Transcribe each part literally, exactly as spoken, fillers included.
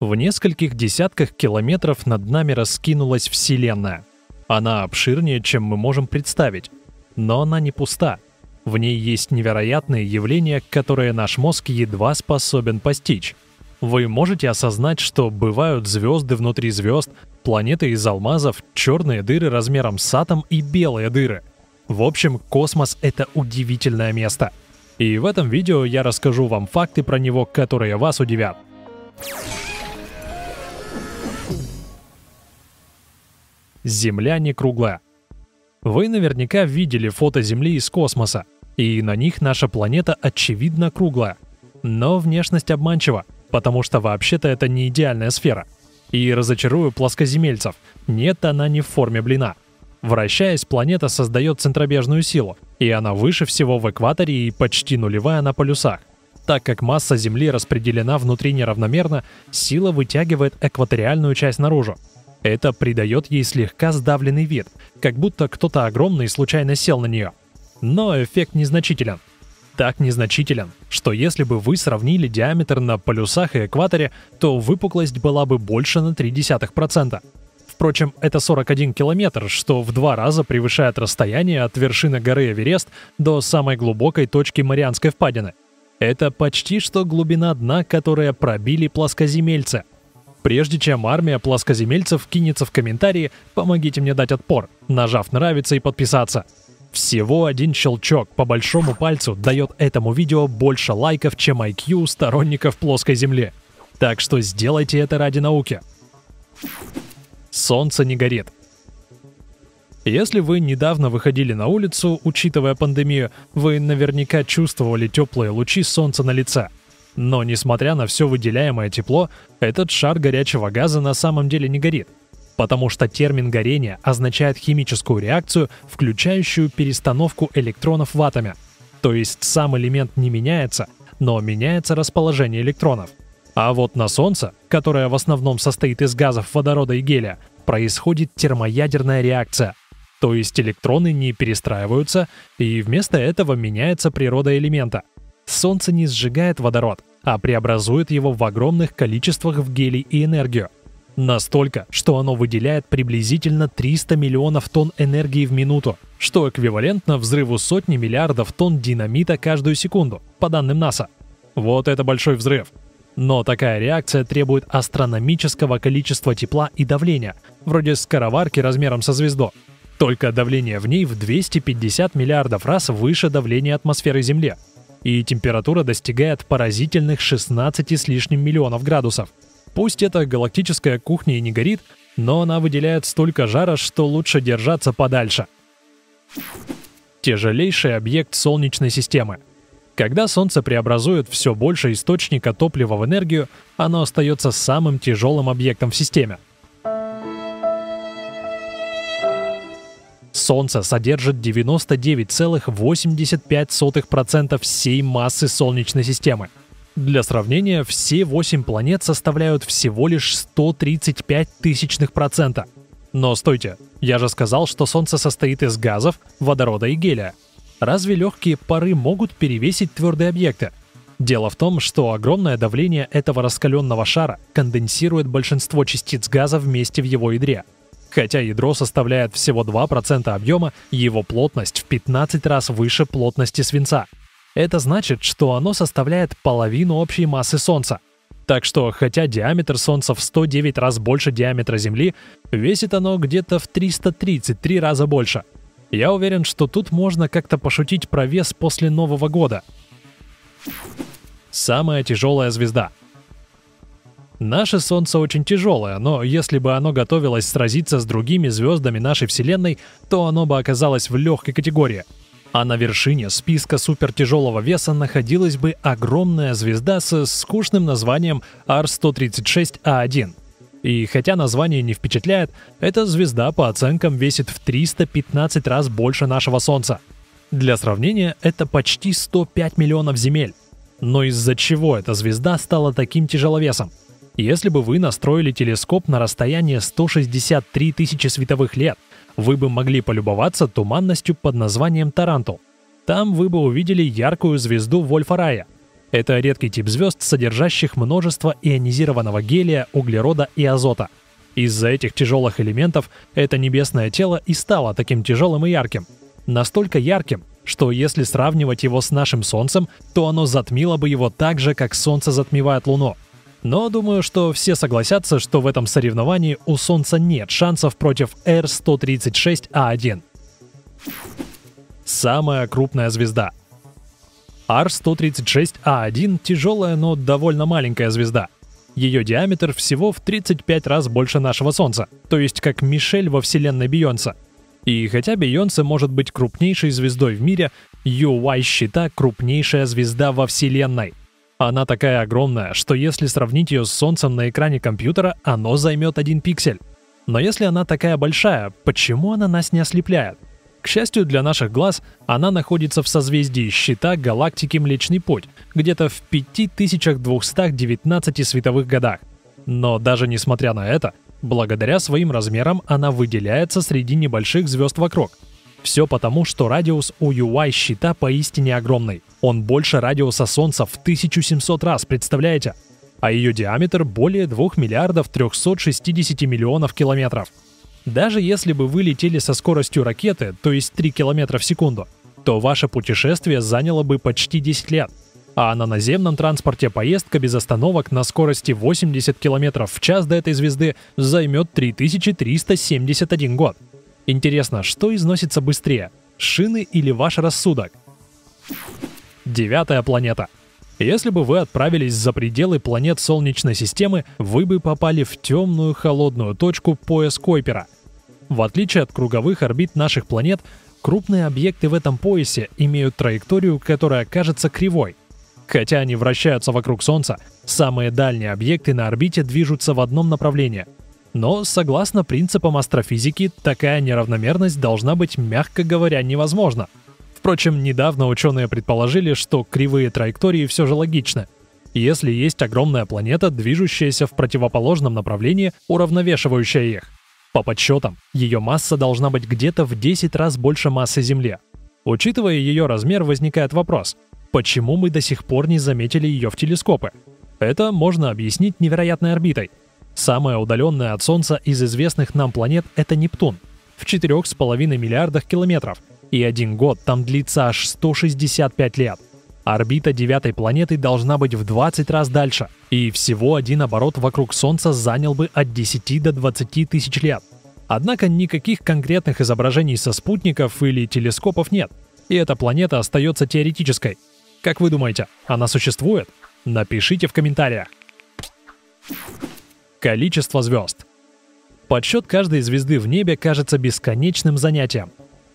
В нескольких десятках километров над нами раскинулась Вселенная. Она обширнее, чем мы можем представить. Но она не пуста. В ней есть невероятные явления, которые наш мозг едва способен постичь. Вы можете осознать, что бывают звезды внутри звезд, планеты из алмазов, черные дыры размером с атом и белые дыры. В общем, космос — это удивительное место. И в этом видео я расскажу вам факты про него, которые вас удивят. Земля не круглая. Вы наверняка видели фото Земли из космоса, и на них наша планета очевидно круглая. Но внешность обманчива, потому что вообще-то это не идеальная сфера. И разочарую плоскоземельцев, нет, она не в форме блина. Вращаясь, планета создает центробежную силу, и она выше всего в экваторе и почти нулевая на полюсах. Так как масса Земли распределена внутри неравномерно, сила вытягивает экваториальную часть наружу. Это придает ей слегка сдавленный вид, как будто кто-то огромный случайно сел на нее. Но эффект незначителен. Так незначителен, что если бы вы сравнили диаметр на полюсах и экваторе, то выпуклость была бы больше на ноль целых три десятых процента. Впрочем, это сорок один километр, что в два раза превышает расстояние от вершины горы Эверест до самой глубокой точки Марианской впадины. Это почти что глубина дна, которую пробили плоскоземельцы. Прежде чем армия плоскоземельцев кинется в комментарии, помогите мне дать отпор, нажав нравится и подписаться. Всего один щелчок по большому пальцу дает этому видео больше лайков, чем ай кью сторонников плоской земли. Так что сделайте это ради науки. Солнце не горит. Если вы недавно выходили на улицу, учитывая пандемию, вы наверняка чувствовали теплые лучи солнца на лице. Но несмотря на все выделяемое тепло, этот шар горячего газа на самом деле не горит. Потому что термин «горение» означает химическую реакцию, включающую перестановку электронов в атоме. То есть сам элемент не меняется, но меняется расположение электронов. А вот на Солнце, которое в основном состоит из газов водорода и гелия, происходит термоядерная реакция. То есть электроны не перестраиваются, и вместо этого меняется природа элемента. Солнце не сжигает водород, а преобразует его в огромных количествах в гелий и энергию. Настолько, что оно выделяет приблизительно триста миллионов тонн энергии в минуту, что эквивалентно взрыву сотни миллиардов тонн динамита каждую секунду, по данным НАСА. Вот это большой взрыв. Но такая реакция требует астрономического количества тепла и давления, вроде скороварки размером со звезду. Только давление в ней в двести пятьдесят миллиардов раз выше давления атмосферы Земли. И температура достигает поразительных шестнадцати с лишним миллионов градусов. Пусть эта галактическая кухня и не горит, но она выделяет столько жара, что лучше держаться подальше. Тяжелейший объект Солнечной системы. Когда Солнце преобразует все больше источника топлива в энергию, оно остается самым тяжелым объектом в системе. Солнце содержит девяносто девять целых восемьдесят пять сотых процента всей массы Солнечной системы. Для сравнения, все восемь планет составляют всего лишь сто тридцать пять тысячных процента. Но стойте, я же сказал, что Солнце состоит из газов, водорода и гелия. Разве легкие пары могут перевесить твердые объекты? Дело в том, что огромное давление этого раскаленного шара конденсирует большинство частиц газа вместе в его ядре. Хотя ядро составляет всего два процента объема, его плотность в пятнадцать раз выше плотности свинца. Это значит, что оно составляет половину общей массы Солнца. Так что, хотя диаметр Солнца в сто девять раз больше диаметра Земли, весит оно где-то в триста тридцать три раза больше. Я уверен, что тут можно как-то пошутить про вес после Нового года. Самая тяжелая звезда. Наше Солнце очень тяжелое, но если бы оно готовилось сразиться с другими звездами нашей Вселенной, то оно бы оказалось в легкой категории. А на вершине списка супертяжелого веса находилась бы огромная звезда со скучным названием эр сто тридцать шесть а один. И хотя название не впечатляет, эта звезда по оценкам весит в триста пятнадцать раз больше нашего Солнца. Для сравнения, это почти сто пять миллионов земель. Но из-за чего эта звезда стала таким тяжеловесом? Если бы вы настроили телескоп на расстояние сто шестьдесят три тысячи световых лет, вы бы могли полюбоваться туманностью под названием Тарантул. Там вы бы увидели яркую звезду Вольфа Рая. Это редкий тип звезд, содержащих множество ионизированного гелия, углерода и азота. Из-за этих тяжелых элементов это небесное тело и стало таким тяжелым и ярким. Настолько ярким, что если сравнивать его с нашим Солнцем, то оно затмило бы его так же, как Солнце затмевает Луну. Но думаю, что все согласятся, что в этом соревновании у Солнца нет шансов против эр сто тридцать шесть а один. Самая крупная звезда. эр сто тридцать шесть а один – тяжелая, но довольно маленькая звезда. Ее диаметр всего в тридцать пять раз больше нашего Солнца, то есть как Мишель во вселенной Бейонсе. И хотя Бейонсе может быть крупнейшей звездой в мире, ю уай счита крупнейшая звезда во вселенной. Она такая огромная, что если сравнить ее с Солнцем на экране компьютера, оно займет один пиксель. Но если она такая большая, почему она нас не ослепляет? К счастью для наших глаз, она находится в созвездии Щита галактики Млечный Путь, где-то в пять тысяч двести девятнадцати световых годах. Но даже несмотря на это, благодаря своим размерам она выделяется среди небольших звезд вокруг. Все потому, что радиус у ю уай Щита поистине огромный. Он больше радиуса Солнца в тысячу семьсот раз, представляете? А ее диаметр более двух миллиардов трёхсот шестидесяти миллионов километров. Даже если бы вы летели со скоростью ракеты, то есть три километра в секунду, то ваше путешествие заняло бы почти десять лет. А на наземном транспорте поездка без остановок на скорости восемьдесят километров в час до этой звезды займет три тысячи триста семьдесят один год. Интересно, что износится быстрее, шины или ваш рассудок? Девятая планета. Если бы вы отправились за пределы планет Солнечной системы, вы бы попали в темную холодную точку пояс Койпера. В отличие от круговых орбит наших планет, крупные объекты в этом поясе имеют траекторию, которая кажется кривой. Хотя они вращаются вокруг Солнца, самые дальние объекты на орбите движутся в одном направлении. Но, согласно принципам астрофизики, такая неравномерность должна быть, мягко говоря, невозможна. Впрочем, недавно ученые предположили, что кривые траектории все же логичны. Если есть огромная планета, движущаяся в противоположном направлении, уравновешивающая их. По подсчетам, ее масса должна быть где-то в десять раз больше массы Земли. Учитывая ее размер, возникает вопрос, почему мы до сих пор не заметили ее в телескопы? Это можно объяснить невероятной орбитой. Самая удаленная от Солнца из известных нам планет – это Нептун, в четырёх с половиной миллиардах километров. И один год там длится аж сто шестьдесят пять лет. Орбита девятой планеты должна быть в двадцать раз дальше, и всего один оборот вокруг Солнца занял бы от десяти до двадцати тысяч лет. Однако никаких конкретных изображений со спутников или телескопов нет, и эта планета остается теоретической. Как вы думаете, она существует? Напишите в комментариях. Количество звезд. Подсчет каждой звезды в небе кажется бесконечным занятием.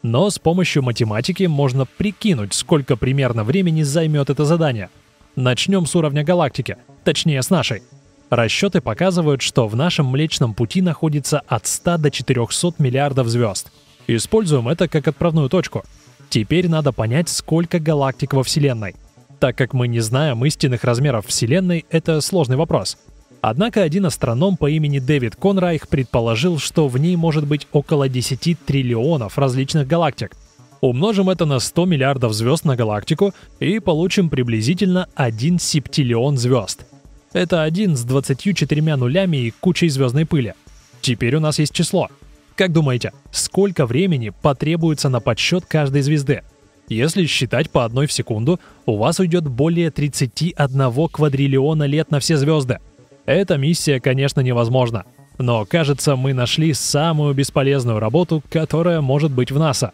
Но с помощью математики можно прикинуть, сколько примерно времени займет это задание. Начнем с уровня галактики, точнее с нашей. Расчеты показывают, что в нашем Млечном Пути находится от ста до четырёхсот миллиардов звезд. Используем это как отправную точку. Теперь надо понять, сколько галактик во Вселенной. Так как мы не знаем истинных размеров Вселенной, это сложный вопрос. Однако один астроном по имени Дэвид Конрайх предположил, что в ней может быть около десяти триллионов различных галактик. Умножим это на сто миллиардов звезд на галактику и получим приблизительно один септиллион звезд. Это один с двадцатью четырьмя нулями и кучей звездной пыли. Теперь у нас есть число. Как думаете, сколько времени потребуется на подсчет каждой звезды? Если считать по одной в секунду, у вас уйдет более тридцати одного квадриллиона лет на все звезды. Эта миссия, конечно, невозможна, но, кажется, мы нашли самую бесполезную работу, которая может быть в НАСА.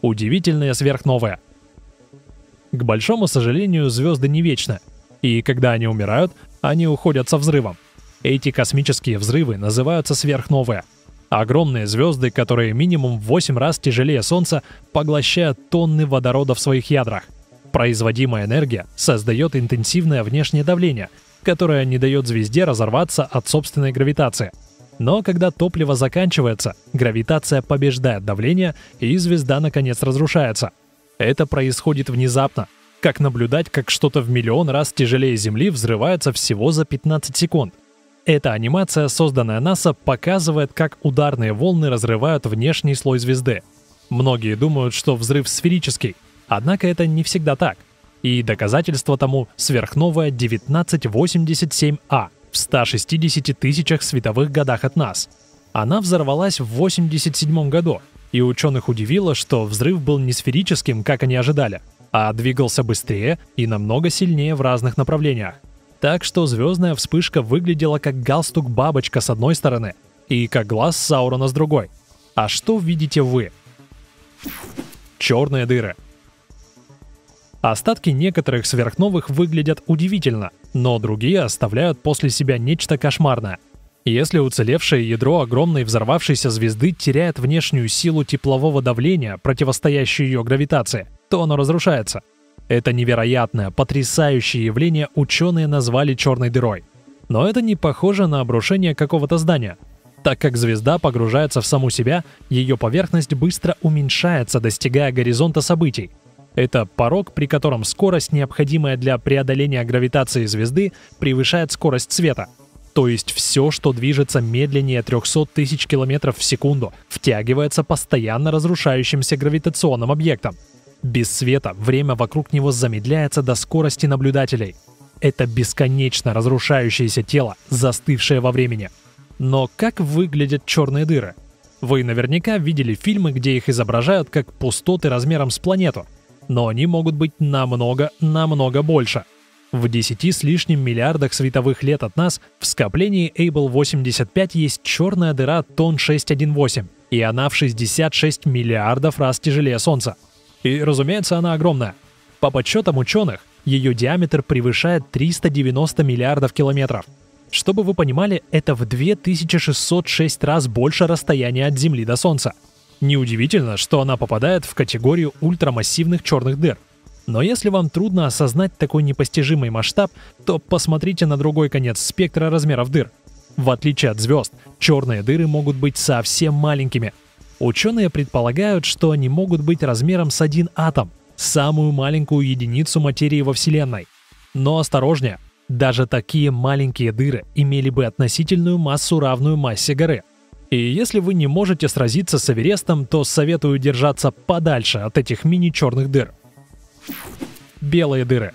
Удивительные сверхновые. К большому сожалению, звезды не вечны, и когда они умирают, они уходят со взрывом. Эти космические взрывы называются сверхновые. Огромные звезды, которые минимум в восемь раз тяжелее Солнца, поглощают тонны водорода в своих ядрах. Производимая энергия создает интенсивное внешнее давление, которая не дает звезде разорваться от собственной гравитации. Но когда топливо заканчивается, гравитация побеждает давление, и звезда наконец разрушается. Это происходит внезапно, как наблюдать, как что-то в миллион раз тяжелее Земли взрывается всего за пятнадцать секунд. Эта анимация, созданная НАСА, показывает, как ударные волны разрывают внешний слой звезды. Многие думают, что взрыв сферический, однако это не всегда так. И доказательство тому — сверхновая тысяча девятьсот восемьдесят семь А в ста шестидесяти тысячах световых годах от нас. Она взорвалась в восемьдесят седьмом году, и ученых удивило, что взрыв был не сферическим, как они ожидали, а двигался быстрее и намного сильнее в разных направлениях. Так что звездная вспышка выглядела как галстук-бабочка с одной стороны и как глаз Саурона с другой. А что видите вы? Черные дыры. Остатки некоторых сверхновых выглядят удивительно, но другие оставляют после себя нечто кошмарное. Если уцелевшее ядро огромной взорвавшейся звезды теряет внешнюю силу теплового давления, противостоящую ее гравитации, то оно разрушается. Это невероятное, потрясающее явление ученые назвали черной дырой. Но это не похоже на обрушение какого-то здания. Так как звезда погружается в саму себя, ее поверхность быстро уменьшается, достигая горизонта событий. Это порог, при котором скорость, необходимая для преодоления гравитации звезды, превышает скорость света. То есть все, что движется медленнее трехсот тысяч километров в секунду, втягивается постоянно разрушающимся гравитационным объектом. Без света время вокруг него замедляется до скорости наблюдателей. Это бесконечно разрушающееся тело, застывшее во времени. Но как выглядят черные дыры? Вы наверняка видели фильмы, где их изображают как пустоты размером с планету. Но они могут быть намного-намного больше. В десяти с лишним миллиардах световых лет от нас в скоплении Эйбл восемьдесят пять есть черная дыра Тон шестьсот восемнадцать, и она в шестьдесят шесть миллиардов раз тяжелее Солнца. И, разумеется, она огромная. По подсчетам ученых, ее диаметр превышает триста девяносто миллиардов километров. Чтобы вы понимали, это в две тысячи шестьсот шесть раз больше расстояния от Земли до Солнца. Неудивительно, что она попадает в категорию ультрамассивных черных дыр. Но если вам трудно осознать такой непостижимый масштаб, то посмотрите на другой конец спектра размеров дыр. В отличие от звезд, черные дыры могут быть совсем маленькими. Ученые предполагают, что они могут быть размером с один атом, самую маленькую единицу материи во Вселенной. Но осторожнее, даже такие маленькие дыры имели бы относительную массу, равную массе горы. И если вы не можете сразиться с Эверестом, то советую держаться подальше от этих мини-черных дыр. Белые дыры.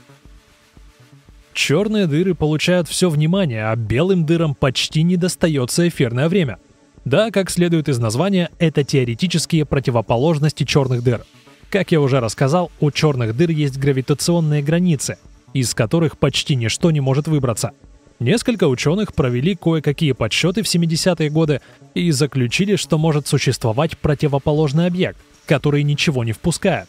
Черные дыры получают все внимание, а белым дырам почти не достается эфирное время. Да, как следует из названия, это теоретические противоположности черных дыр. Как я уже рассказал, у черных дыр есть гравитационные границы, из которых почти ничто не может выбраться. Несколько ученых провели кое-какие подсчеты в семидесятые годы и заключили, что может существовать противоположный объект, который ничего не впускает.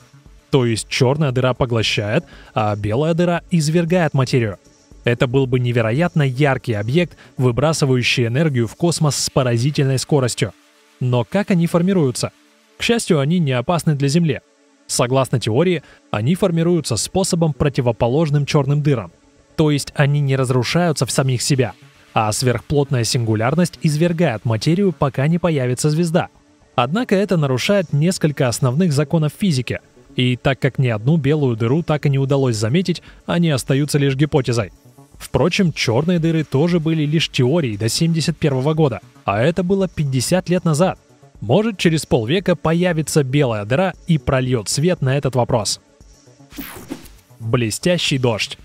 То есть черная дыра поглощает, а белая дыра извергает материю. Это был бы невероятно яркий объект, выбрасывающий энергию в космос с поразительной скоростью. Но как они формируются? К счастью, они не опасны для Земли. Согласно теории, они формируются способом, противоположным черным дырам. То есть они не разрушаются в самих себя, а сверхплотная сингулярность извергает материю, пока не появится звезда. Однако это нарушает несколько основных законов физики. И так как ни одну белую дыру так и не удалось заметить, они остаются лишь гипотезой. Впрочем, черные дыры тоже были лишь теорией до семьдесят первого года, а это было пятьдесят лет назад. Может, через полвека появится белая дыра и прольет свет на этот вопрос. Блестящий дождь.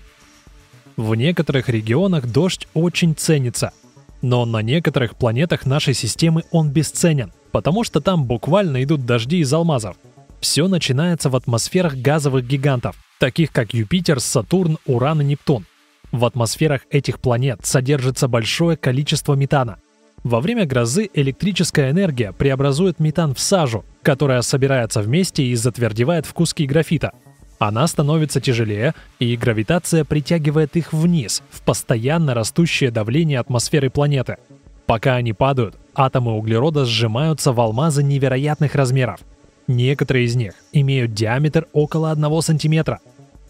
В некоторых регионах дождь очень ценится, но на некоторых планетах нашей системы он бесценен, потому что там буквально идут дожди из алмазов. Все начинается в атмосферах газовых гигантов, таких как Юпитер, Сатурн, Уран и Нептун. В атмосферах этих планет содержится большое количество метана. Во время грозы электрическая энергия преобразует метан в сажу, которая собирается вместе и затвердевает в куски графита. Она становится тяжелее, и гравитация притягивает их вниз, в постоянно растущее давление атмосферы планеты. Пока они падают, атомы углерода сжимаются в алмазы невероятных размеров. Некоторые из них имеют диаметр около одного сантиметра.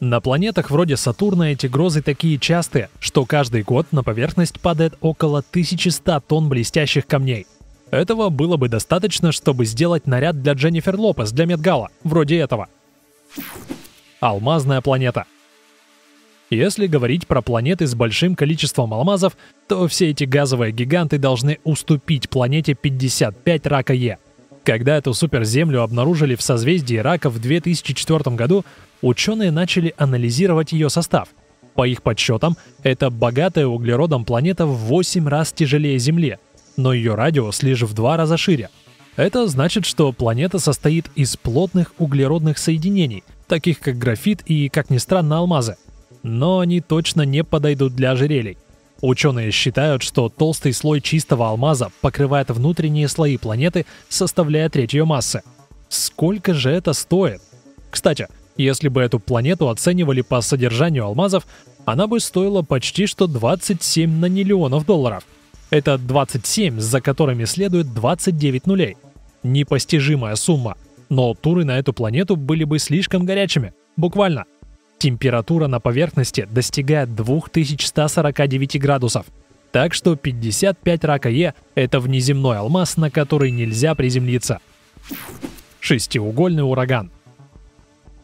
На планетах вроде Сатурна эти грозы такие частые, что каждый год на поверхность падает около тысячи ста тонн блестящих камней. Этого было бы достаточно, чтобы сделать наряд для Дженнифер Лопес для Медгала, вроде этого. Алмазная планета. Если говорить про планеты с большим количеством алмазов, то все эти газовые гиганты должны уступить планете пятьдесят пять Рака Е. Когда эту суперземлю обнаружили в созвездии Рака в две тысячи четвёртом году, ученые начали анализировать ее состав. По их подсчетам, это богатая углеродом планета в восемь раз тяжелее Земли, но ее радиус лишь в два раза шире. Это значит, что планета состоит из плотных углеродных соединений, таких как графит и, как ни странно, алмазы. Но они точно не подойдут для ожерелий. Ученые считают, что толстый слой чистого алмаза покрывает внутренние слои планеты, составляя треть ее массы. Сколько же это стоит? Кстати, если бы эту планету оценивали по содержанию алмазов, она бы стоила почти что двадцать семь наниллионов долларов. Это двадцать семь, за которыми следует двадцать девять нулей. Непостижимая сумма. Но туры на эту планету были бы слишком горячими. Буквально. Температура на поверхности достигает две тысячи сто сорок девять градусов. Так что пятьдесят пять Рака Е – это внеземной алмаз, на который нельзя приземлиться. Шестиугольный ураган.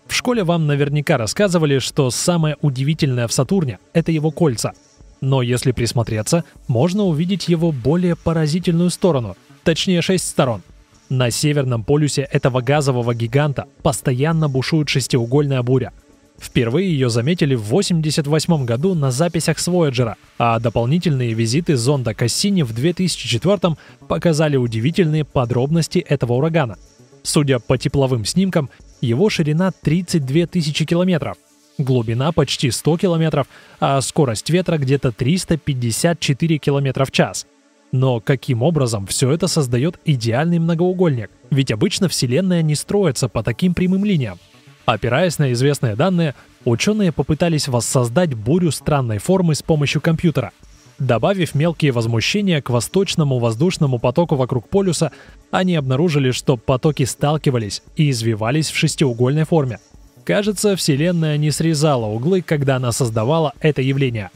В школе вам наверняка рассказывали, что самое удивительное в Сатурне – это его кольца. Но если присмотреться, можно увидеть его более поразительную сторону, точнее шесть сторон. На северном полюсе этого газового гиганта постоянно бушует шестиугольная буря. Впервые ее заметили в тысяча девятьсот восемьдесят восьмом году на записях с Вояджера, а дополнительные визиты зонда Кассини в две тысячи четвёртом показали удивительные подробности этого урагана. Судя по тепловым снимкам, его ширина тридцать две тысячи километров, глубина почти сто километров, а скорость ветра где-то триста пятьдесят четыре километра в час. Но каким образом все это создает идеальный многоугольник? Ведь обычно Вселенная не строится по таким прямым линиям. Опираясь на известные данные, ученые попытались воссоздать бурю странной формы с помощью компьютера. Добавив мелкие возмущения к восточному воздушному потоку вокруг полюса, они обнаружили, что потоки сталкивались и извивались в шестиугольной форме. Кажется, Вселенная не срезала углы, когда она создавала это явление.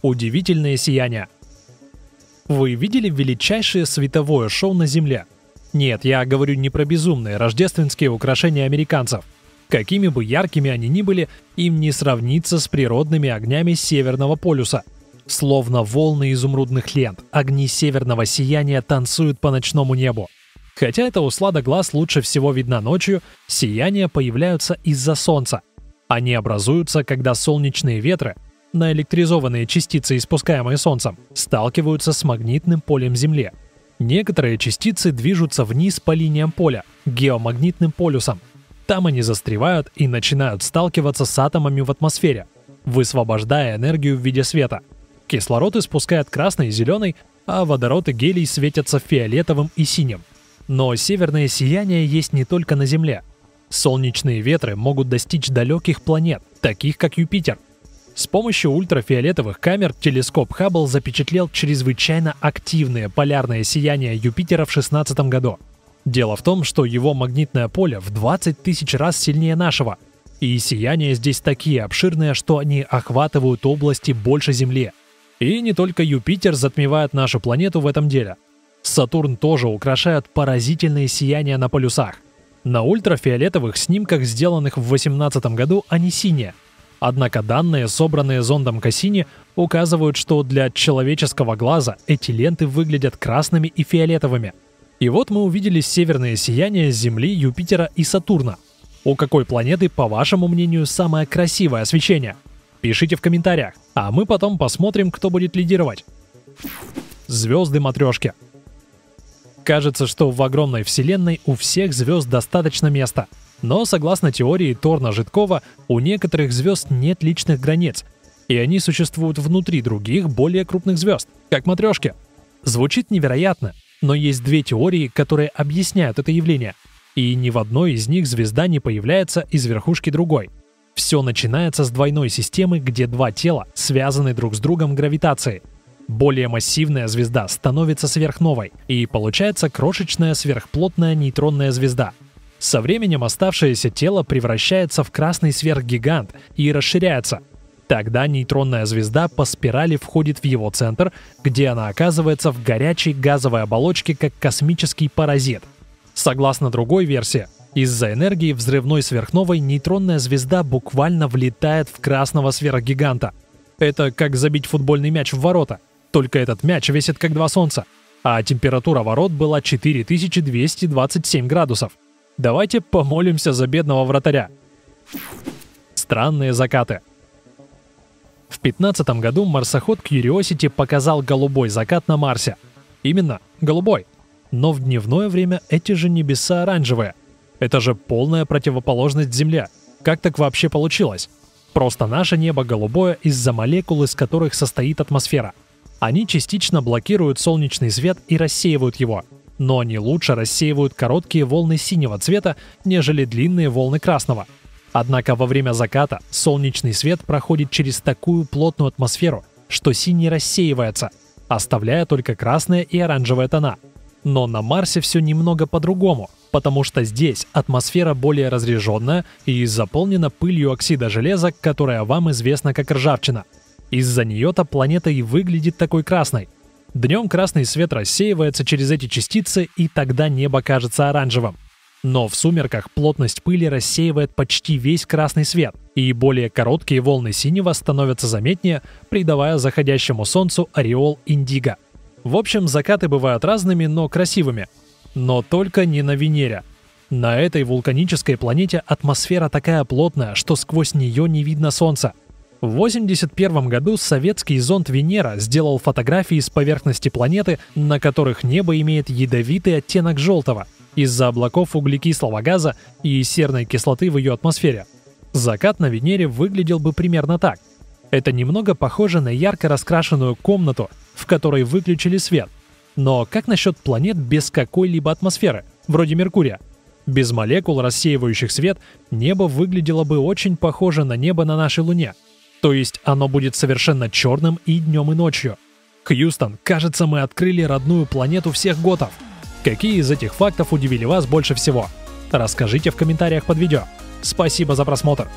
Удивительное сияние. Вы видели величайшее световое шоу на Земле? Нет, я говорю не про безумные рождественские украшения американцев. Какими бы яркими они ни были, им не сравнится с природными огнями Северного полюса. Словно волны изумрудных лент, огни северного сияния танцуют по ночному небу. Хотя эта услада глаз лучше всего видна ночью, сияния появляются из-за солнца. Они образуются, когда солнечные ветры, наэлектризованные частицы, испускаемые солнцем, сталкиваются с магнитным полем Земли. Некоторые частицы движутся вниз по линиям поля, геомагнитным полюсом. Там они застревают и начинают сталкиваться с атомами в атмосфере, высвобождая энергию в виде света. Кислород испускает красный и зеленый, а водород и гелий светятся фиолетовым и синим. Но северное сияние есть не только на Земле. Солнечные ветры могут достичь далеких планет, таких как Юпитер. С помощью ультрафиолетовых камер телескоп Хаббл запечатлел чрезвычайно активное полярное сияние Юпитера в две тысячи шестнадцатом году. Дело в том, что его магнитное поле в двадцать тысяч раз сильнее нашего, и сияния здесь такие обширные, что они охватывают области больше Земли. И не только Юпитер затмевает нашу планету в этом деле. Сатурн тоже украшают поразительные сияния на полюсах. На ультрафиолетовых снимках, сделанных в две тысячи восемнадцатом году, они синие. Однако данные, собранные зондом Кассини, указывают, что для человеческого глаза эти ленты выглядят красными и фиолетовыми. И вот мы увидели северное сияние Земли, Юпитера и Сатурна. У какой планеты, по вашему мнению, самое красивое освещение? Пишите в комментариях, а мы потом посмотрим, кто будет лидировать. Звезды-матрешки. Кажется, что в огромной Вселенной у всех звезд достаточно места. Но, согласно теории Торна Житкова, у некоторых звезд нет личных границ, и они существуют внутри других, более крупных звезд, как матрешки. Звучит невероятно, но есть две теории, которые объясняют это явление, и ни в одной из них звезда не появляется из верхушки другой. Все начинается с двойной системы, где два тела связаны друг с другом гравитацией. Более массивная звезда становится сверхновой, и получается крошечная сверхплотная нейтронная звезда. Со временем оставшееся тело превращается в красный сверхгигант и расширяется. Тогда нейтронная звезда по спирали входит в его центр, где она оказывается в горячей газовой оболочке, как космический паразит. Согласно другой версии, из-за энергии взрывной сверхновой нейтронная звезда буквально влетает в красного сверхгиганта. Это как забить футбольный мяч в ворота, только этот мяч весит как два солнца. а температура ворот была четыре тысячи двести двадцать семь градусов. Давайте помолимся за бедного вратаря. Странные закаты. В две тысячи пятнадцатом году марсоход Curiosity показал голубой закат на Марсе. Именно, голубой. Но в дневное время эти же небеса оранжевые. Это же полная противоположность Земле. Как так вообще получилось? Просто наше небо голубое из-за молекул, из которых состоит атмосфера. Они частично блокируют солнечный свет и рассеивают его. Но они лучше рассеивают короткие волны синего цвета, нежели длинные волны красного. Однако во время заката солнечный свет проходит через такую плотную атмосферу, что синий рассеивается, оставляя только красные и оранжевые тона. Но на Марсе все немного по-другому, потому что здесь атмосфера более разреженная и заполнена пылью оксида железа, которая вам известна как ржавчина. Из-за нее-то планета и выглядит такой красной. Днем красный свет рассеивается через эти частицы, и тогда небо кажется оранжевым. Но в сумерках плотность пыли рассеивает почти весь красный свет, и более короткие волны синего становятся заметнее, придавая заходящему солнцу ореол индиго. В общем, закаты бывают разными, но красивыми. Но только не на Венере. На этой вулканической планете атмосфера такая плотная, что сквозь нее не видно солнца. В восемьдесят первом году советский зонд «Венера» сделал фотографии с поверхности планеты, на которых небо имеет ядовитый оттенок желтого из-за облаков углекислого газа и серной кислоты в ее атмосфере. Закат на Венере выглядел бы примерно так. Это немного похоже на ярко раскрашенную комнату, в которой выключили свет. Но как насчет планет без какой-либо атмосферы, вроде Меркурия? Без молекул, рассеивающих свет, небо выглядело бы очень похоже на небо на нашей Луне. То есть оно будет совершенно черным и днем, и ночью. Хьюстон, кажется, мы открыли родную планету всех готов. Какие из этих фактов удивили вас больше всего? Расскажите в комментариях под видео. Спасибо за просмотр.